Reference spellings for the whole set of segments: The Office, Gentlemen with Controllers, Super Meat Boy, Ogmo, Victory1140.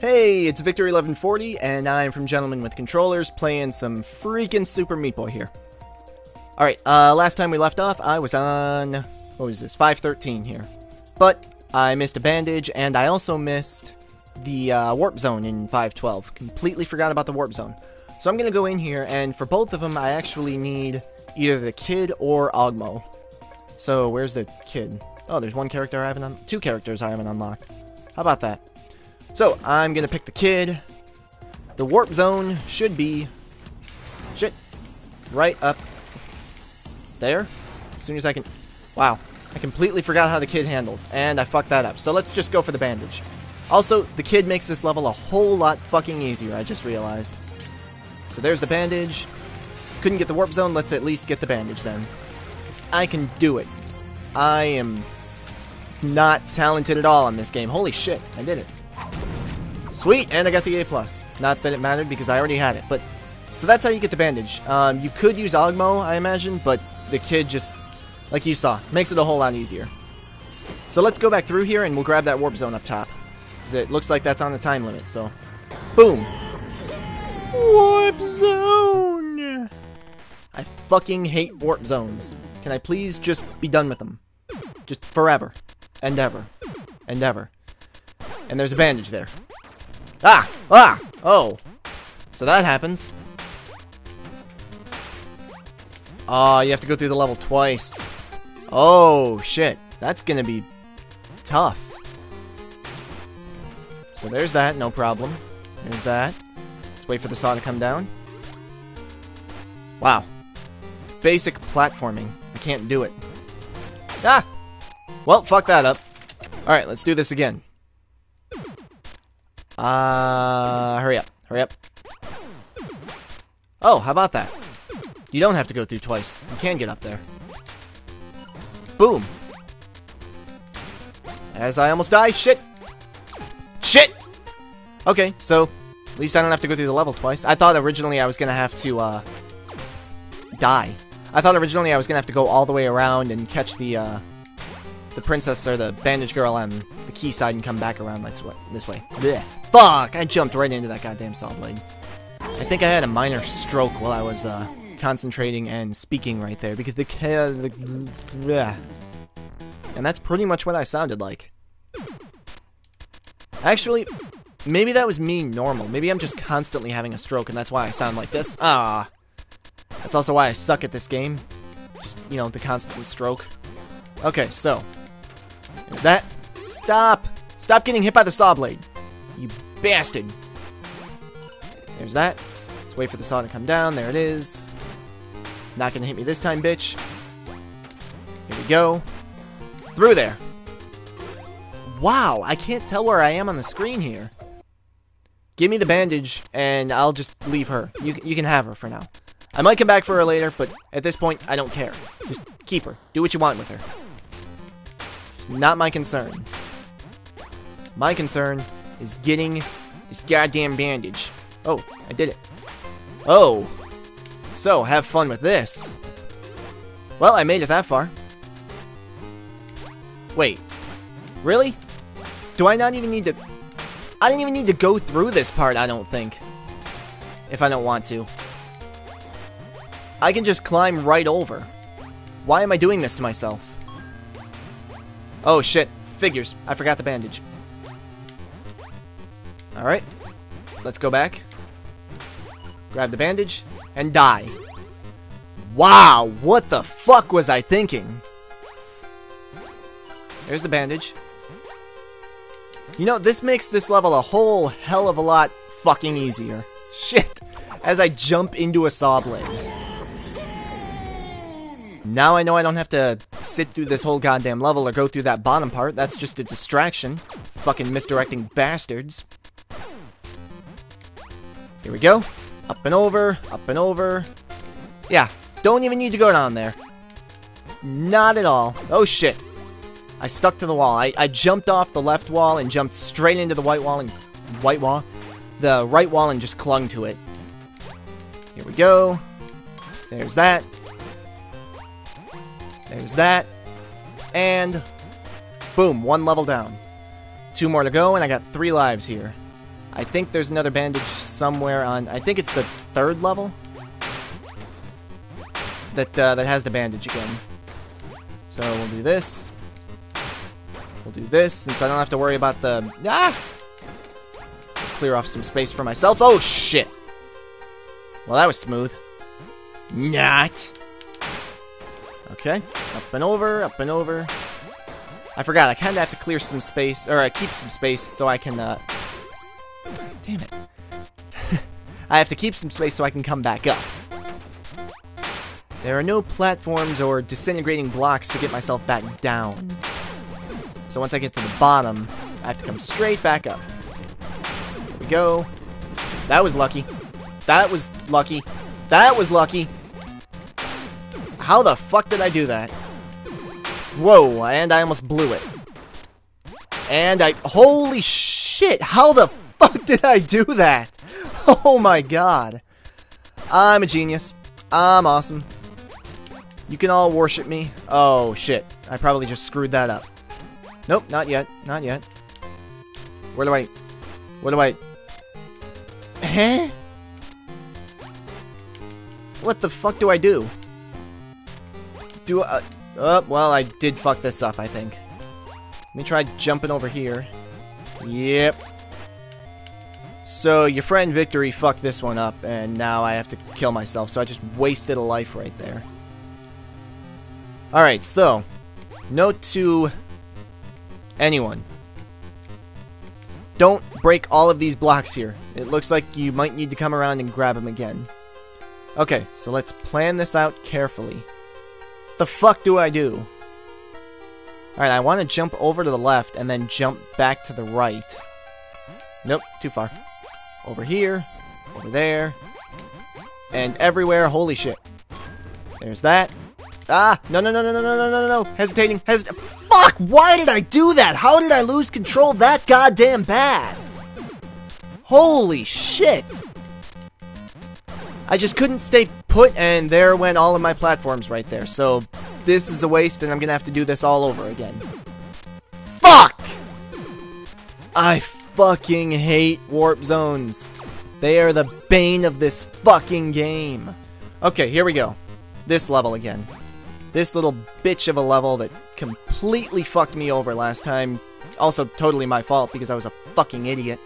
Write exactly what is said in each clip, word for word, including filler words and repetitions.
Hey, it's Victory eleven forty, and I'm from Gentlemen with Controllers, playing some freaking Super Meat Boy here. Alright, uh, last time we left off, I was on, what was this, five thirteen here. But I missed a bandage, and I also missed the uh, warp zone in five twelve. Completely forgot about the warp zone. So I'm going to go in here, and for both of them, I actually need either the kid or Ogmo. So, where's the kid? Oh, there's one character I haven't unlocked. Two characters I haven't unlocked. How about that? So, I'm gonna pick the kid. The warp zone should be... Shit. Right up there. As soon as I can... Wow. I completely forgot how the kid handles, and I fucked that up. So let's just go for the bandage. Also, the kid makes this level a whole lot fucking easier, I just realized. So there's the bandage. Couldn't get the warp zone, let's at least get the bandage then. I can do it. I am not talented at all in this game. Holy shit, I did it. Sweet, and I got the A plus. Not that it mattered because I already had it, but... So that's how you get the bandage. Um, you could use Ogmo, I imagine, but the kid just, like you saw, makes it a whole lot easier. So let's go back through here and we'll grab that warp zone up top. Because it looks like that's on the time limit, so... Boom! Warp zone! I fucking hate warp zones. Can I please just be done with them? Just forever. And ever. And ever. And there's a bandage there. Ah! Ah! Oh. So that happens. Aw, oh, you have to go through the level twice. Oh, shit. That's gonna be tough. So there's that, no problem. There's that. Let's wait for the saw to come down. Wow. Basic platforming. I can't do it. Ah! Well, fuck that up. Alright, let's do this again. Uh, hurry up, hurry up. Oh, how about that? You don't have to go through twice. You can get up there. Boom. As I almost die, shit. Shit! Okay, so, at least I don't have to go through the level twice. I thought originally I was gonna have to, uh, die. I thought originally I was gonna have to go all the way around and catch the, uh, the princess or the bandage girl on the key side and come back around this way. This way. Blech. Fuck! I jumped right into that goddamn saw blade. I think I had a minor stroke while I was uh, concentrating and speaking right there because the, uh, the bleh. And that's pretty much what I sounded like. Actually, maybe that was me normal. Maybe I'm just constantly having a stroke and that's why I sound like this. Ah, that's also why I suck at this game. Just you know the constant stroke. Okay, so there's that. Stop! Stop getting hit by the saw blade. You bastard. There's that. Let's wait for the saw to come down. There it is. Not gonna hit me this time, bitch. Here we go. Through there. Wow, I can't tell where I am on the screen here. Give me the bandage, and I'll just leave her. You, you can have her for now. I might come back for her later, but at this point, I don't care. Just keep her. Do what you want with her. It's not my concern. My concern is getting this goddamn bandage. Oh, I did it. Oh. So, have fun with this. Well, I made it that far. Wait. Really? Do I not even need to... I didn't even need to go through this part, I don't think. If I don't want to. I can just climb right over. Why am I doing this to myself? Oh, shit. Figures. I forgot the bandage. Alright. Let's go back. Grab the bandage. And die. Wow! What the fuck was I thinking? There's the bandage. You know, this makes this level a whole hell of a lot fucking easier. Shit! As I jump into a saw blade. Now I know I don't have to sit through this whole goddamn level or go through that bottom part. That's just a distraction. Fucking misdirecting bastards. Here we go. Up and over, up and over. Yeah, don't even need to go down there. Not at all. Oh shit. I stuck to the wall. I, I jumped off the left wall and jumped straight into the white wall and... White wall? The right wall and just clung to it. Here we go. There's that. There's that. And... Boom, one level down. Two more to go and I got three lives here. I think there's another bandage somewhere on... I think it's the third level that, uh, that has the bandage again. So we'll do this. We'll do this, since I don't have to worry about the... Ah! Clear off some space for myself. Oh, shit! Well, that was smooth. Not! Okay. Up and over, up and over. I forgot, I kinda have to clear some space, or I keep some space so I can, uh... damn it. I have to keep some space so I can come back up. There are no platforms or disintegrating blocks to get myself back down. So once I get to the bottom, I have to come straight back up. There we go. That was lucky. That was lucky. That was lucky. How the fuck did I do that? Whoa, and I almost blew it. And I... holy shit, how the fuck did I do that? Oh my god. I'm a genius. I'm awesome. You can all worship me. Oh shit, I probably just screwed that up. Nope, not yet, not yet. Where do I... where do I... Huh? What the fuck do I do? Do I... Oh, well, I did fuck this up, I think. Let me try jumping over here. Yep. So, your friend Victory fucked this one up, and now I have to kill myself, so I just wasted a life right there. Alright, so, note to anyone. Don't break all of these blocks here. It looks like you might need to come around and grab them again. Okay, so let's plan this out carefully. The fuck do I do? Alright, I want to jump over to the left and then jump back to the right. Nope, too far. Over here, over there, and everywhere. Holy shit. There's that. Ah! No, no, no, no, no, no, no, no, no, no. Hesitating. Hesit- Fuck! Why did I do that? How did I lose control that goddamn bad? Holy shit! I just couldn't stay put, and there went all of my platforms right there. So, this is a waste, and I'm gonna have to do this all over again. Fuck! I fucking hate warp zones. They are the bane of this fucking game. Okay, here we go. This level again. This little bitch of a level that completely fucked me over last time. Also, totally my fault, because I was a fucking idiot.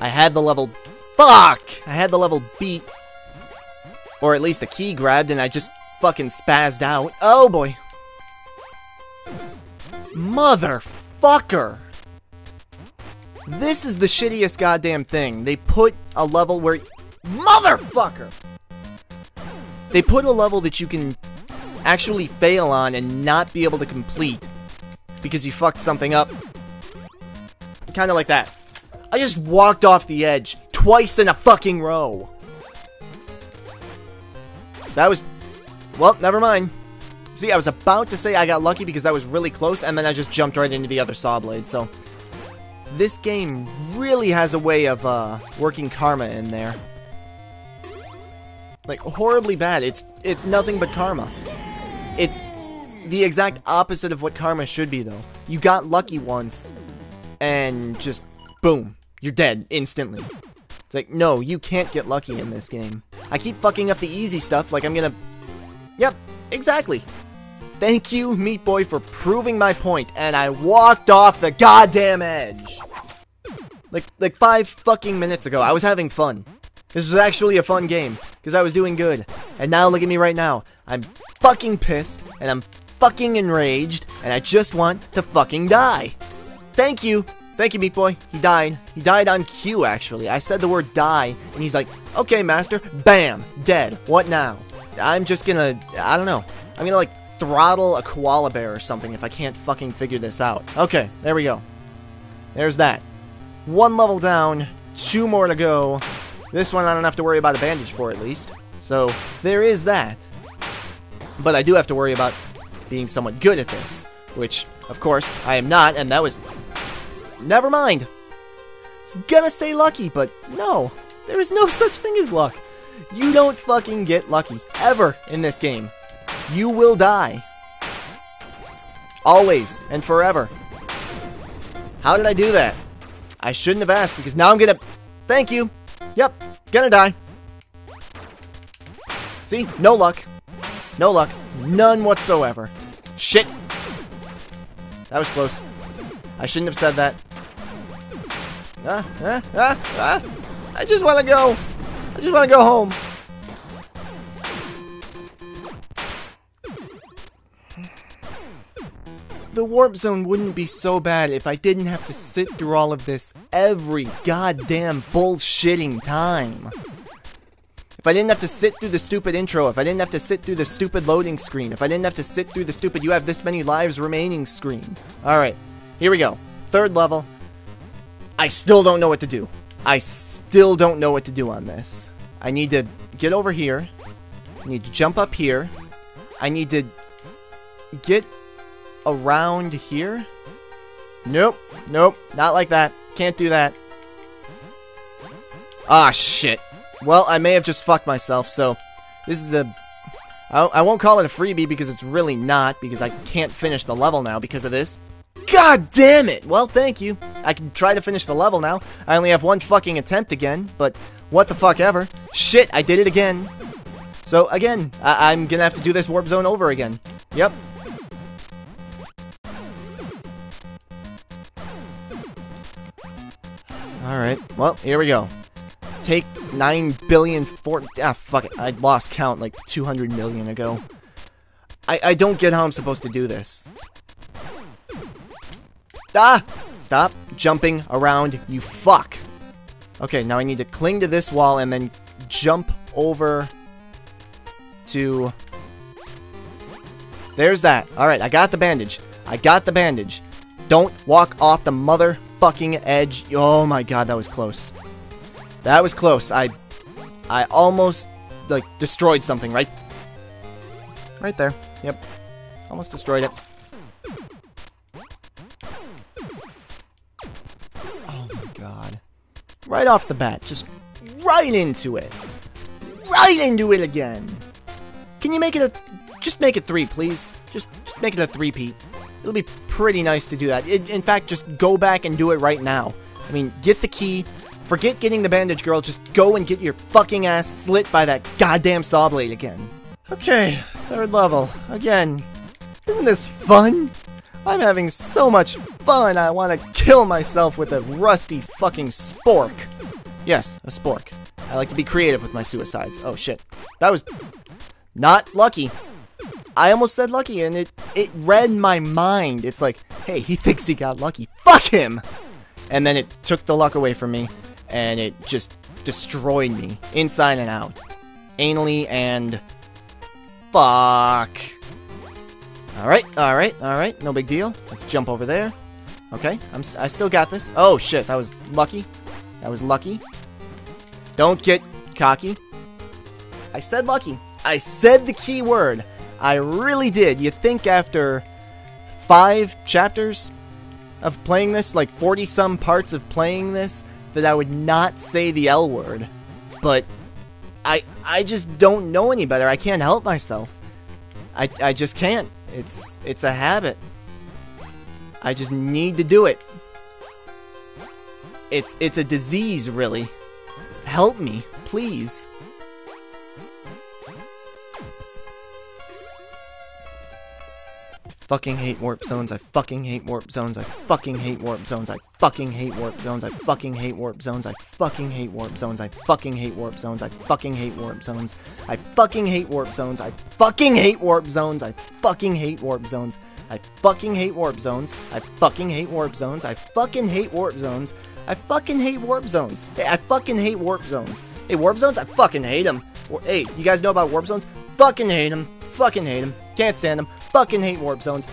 I had the level... Fuck! I had the level beat. Or at least the key grabbed, and I just fucking spazzed out. Oh boy. Motherfucker. This is the shittiest goddamn thing. They put a level where... Motherfucker! They put a level that you can actually fail on and not be able to complete. Because you fucked something up. Kinda like that. I just walked off the edge. Twice in a fucking row. That was... well, never mind. See, I was about to say I got lucky because that was really close, and then I just jumped right into the other saw blade, so... this game really has a way of, uh, working karma in there. Like, horribly bad. It's, it's nothing but karma. It's the exact opposite of what karma should be, though. You got lucky once, and just, boom. You're dead, instantly. It's like, no, you can't get lucky in this game. I keep fucking up the easy stuff, like I'm gonna... Yep, exactly. Thank you, Meat Boy, for proving my point, and I walked off the goddamn edge. Like, like five fucking minutes ago, I was having fun. This was actually a fun game, because I was doing good. And now look at me right now. I'm fucking pissed, and I'm fucking enraged, and I just want to fucking die. Thank you. Thank you, Meat Boy. He died. He died on cue, actually. I said the word die, and he's like, okay, master. Bam. Dead. What now? I'm just gonna... I don't know. I'm gonna, like, throttle a koala bear or something if I can't fucking figure this out. Okay, there we go. There's that. One level down. Two more to go. This one I don't have to worry about a bandage for, at least. So, there is that. But I do have to worry about being somewhat good at this. Which, of course, I am not, and that was... never mind. I was gonna say lucky, but no. There is no such thing as luck. You don't fucking get lucky. Ever in this game. You will die. Always and forever. How did I do that? I shouldn't have asked, because now I'm gonna... Thank you. Yep, gonna die. See? No luck. No luck. None whatsoever. Shit. That was close. I shouldn't have said that. Ah, ah, ah, ah. I just want to go. I just want to go home. The warp zone wouldn't be so bad if I didn't have to sit through all of this every goddamn bullshitting time. If I didn't have to sit through the stupid intro, if I didn't have to sit through the stupid loading screen, if I didn't have to sit through the stupid you have this many lives remaining screen. Alright, here we go. Third level. I still don't know what to do. I still don't know what to do on this. I need to get over here. I need to jump up here. I need to get around here? Nope. Nope. Not like that. Can't do that. Ah, shit. Well, I may have just fucked myself, so this is a... I, I won't call it a freebie because it's really not, because I can't finish the level now because of this. God damn it! Well, thank you. I can try to finish the level now. I only have one fucking attempt again, but what the fuck ever. Shit, I did it again. So, again, I I'm gonna have to do this warp zone over again. Yep. Alright, well, here we go. Take nine billion forty... Ah, fuck it. I lost count like two hundred million ago. I, I don't get how I'm supposed to do this. Ah! Stop jumping around, you fuck. Okay, now I need to cling to this wall and then jump over to... There's that. Alright, I got the bandage. I got the bandage. Don't walk off the mother... fucking edge. Oh my god, that was close. That was close. I I almost like destroyed something right right there. Yep. Almost destroyed it. Oh my god. Right off the bat, just right into it. Right into it again. Can you make it a just make it three, please? Just just make it a three-peat. It'll be pretty nice to do that. It, in fact, just go back and do it right now. I mean, get the key. Forget getting the bandage, girl. Just go and get your fucking ass slit by that goddamn saw blade again. Okay, third level. Again. Isn't this fun? I'm having so much fun, I want to kill myself with a rusty fucking spork. Yes, a spork. I like to be creative with my suicides. Oh, shit. That was not lucky. I almost said lucky, and it, it read my mind. It's like, hey, he thinks he got lucky. Fuck him! And then it took the luck away from me, and it just destroyed me. Inside and out. Anally and... Fuck. Alright, alright, alright. No big deal. Let's jump over there. Okay, I'm, I still got this. Oh, shit, that was lucky. That was lucky. Don't get cocky. I said lucky. I said the key word. I really did. You'd think after five chapters of playing this, like forty some parts of playing this, that I would not say the L word. But I I just don't know any better. I can't help myself. I, I just can't. It's, it's a habit. I just need to do it. It's, it's a disease, really. Help me, please. Fucking hate warp zones, I fucking hate warp zones, I fucking hate warp zones, I fucking hate warp zones, I fucking hate warp zones, I fucking hate warp zones, I fucking hate warp zones, I fucking hate warp zones, I fucking hate warp zones, I fucking hate warp zones, I fucking hate warp zones, I fucking hate warp zones, I fucking hate warp zones, I fucking hate warp zones, I fucking hate warp zones, hey, I fucking hate warp zones, hey, warp zones, I fucking hate them, hey, you guys know about warp zones, fucking hate them, fucking hate them, can't stand them. Fucking hate warp zones.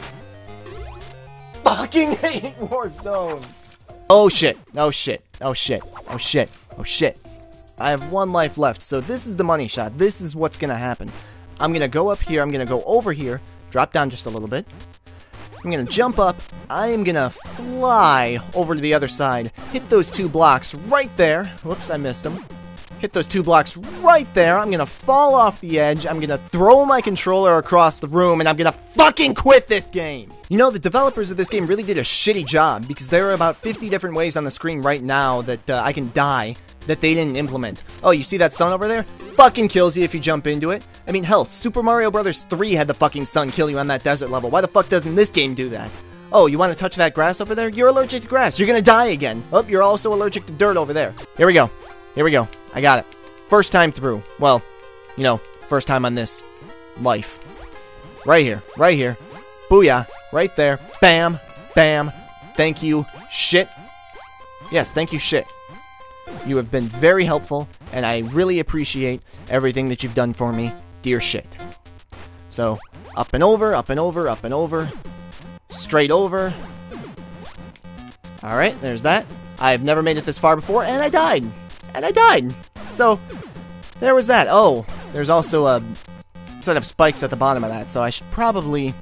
Fucking hate warp zones. Oh shit. Oh shit. Oh shit. Oh shit. Oh shit. I have one life left, so this is the money shot. This is what's gonna happen. I'm gonna go up here. I'm gonna go over here. Drop down just a little bit. I'm gonna jump up. I am gonna fly over to the other side. Hit those two blocks right there. Whoops, I missed them. Hit those two blocks right there. I'm gonna fall off the edge. I'm gonna throw my controller across the room and I'm gonna fucking quit this game. You know, the developers of this game really did a shitty job because there are about fifty different ways on the screen right now that uh, I can die. that they didn't implement. Oh, you see that sun over there? Fucking kills you if you jump into it. I mean, hell, Super Mario Brothers three had the fucking sun kill you on that desert level. Why the fuck doesn't this game do that? Oh, you want to touch that grass over there? You're allergic to grass. You're gonna die again. Oh, you're also allergic to dirt over there. Here we go. Here we go. I got it. First time through. Well, you know, first time on this life. Right here. Right here. Booyah. Right there. Bam. Bam. Thank you. Shit. Yes, thank you, shit. You have been very helpful, and I really appreciate everything that you've done for me, dear shit. So, up and over, up and over, up and over. Straight over. Alright, there's that. I've never made it this far before, and I died. And I died. So, there was that. Oh, there's also a set of spikes at the bottom of that, so I should probably...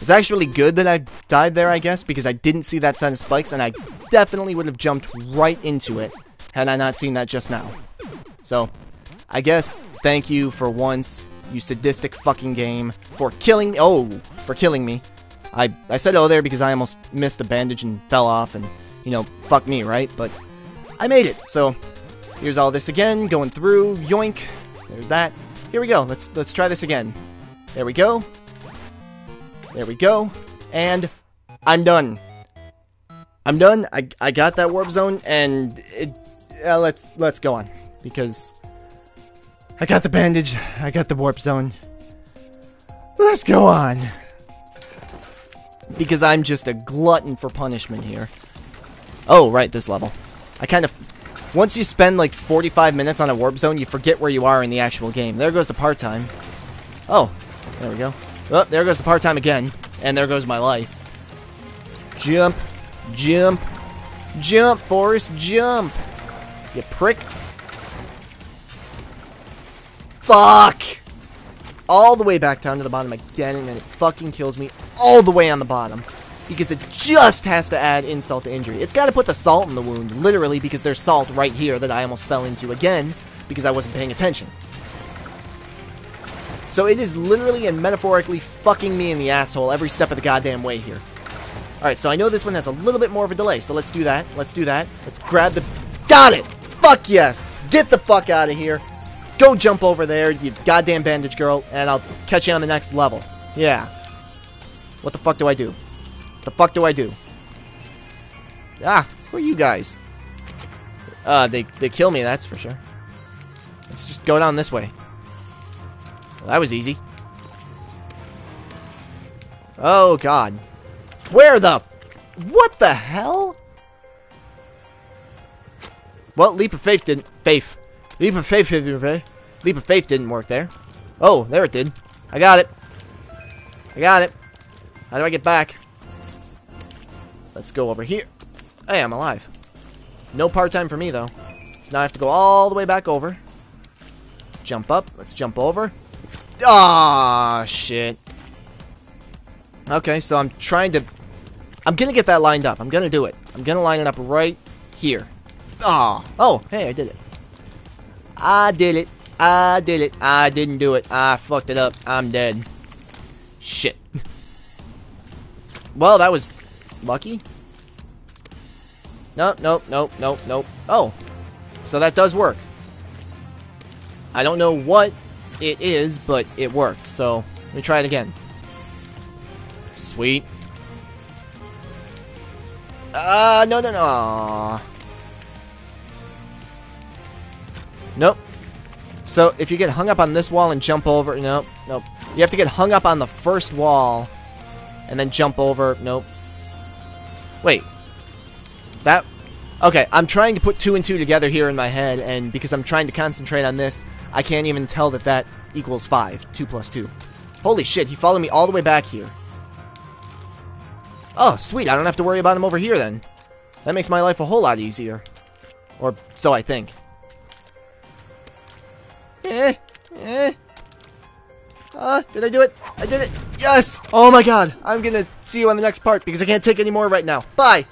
It's actually good that I died there, I guess, because I didn't see that set of spikes, and I definitely would have jumped right into it had I not seen that just now. So, I guess, thank you for once, you sadistic fucking game, for killing me. Oh, for killing me. I, I said oh there because I almost missed the bandage and fell off, and, you know, fuck me, right? But I made it. So, here's all this again, going through, yoink. There's that. Here we go. Let's, let's try this again. There we go. There we go, and I'm done. I'm done. I, I got that warp zone, and it, uh, let's let's go on because I got the bandage. I got the warp zone. Let's go on because I'm just a glutton for punishment here. Oh, right, this level. I kind of once you spend like forty-five minutes on a warp zone, you forget where you are in the actual game. There goes the part time. Oh, there we go. Oh, there goes the part-time again, and there goes my life. Jump, jump, jump, Forrest, jump, you prick. Fuck! All the way back down to the bottom again, and then it fucking kills me all the way on the bottom. Because it just has to add insult to injury. It's gotta put the salt in the wound, literally, because there's salt right here that I almost fell into again, because I wasn't paying attention. So it is literally and metaphorically fucking me in the asshole every step of the goddamn way here. Alright, so I know this one has a little bit more of a delay, so let's do that. Let's do that. Let's grab the... Got it! Fuck yes! Get the fuck out of here. Go jump over there, you goddamn bandage girl, and I'll catch you on the next level. Yeah. What the fuck do I do? What the fuck do I do? Ah, who are you guys? Uh, they, they kill me, that's for sure. Let's just go down this way. Well, that was easy. Oh, God. Where the... What the hell? Well, Leap of Faith didn't... Faith. Leap of Faith... Leap of Faith didn't work there. Oh, there it did. I got it. I got it. How do I get back? Let's go over here. Hey, I'm alive. No part-time for me, though. So now I have to go all the way back over. Let's jump up. Let's jump over. Ah, oh, shit. Okay, so I'm trying to... I'm gonna get that lined up. I'm gonna do it. I'm gonna line it up right here. Ah. Oh. oh, hey, I did it. I did it. I did it. I didn't do it. I fucked it up. I'm dead. Shit. Well, that was lucky. Nope, nope, nope, nope, nope. Oh. So that does work. I don't know what... It is, but it worked, so let me try it again. Sweet. Ah, uh, no, no, no. Nope. So if you get hung up on this wall and jump over, nope, nope. You have to get hung up on the first wall and then jump over, nope. Wait. That... Okay, I'm trying to put two and two together here in my head, and because I'm trying to concentrate on this, I can't even tell that that equals five. Two plus two. Holy shit, he followed me all the way back here. Oh, sweet, I don't have to worry about him over here then. That makes my life a whole lot easier. Or so I think. Eh, eh. Uh, did I do it? I did it. Yes! Oh my god, I'm gonna see you on the next part because I can't take any more right now. Bye!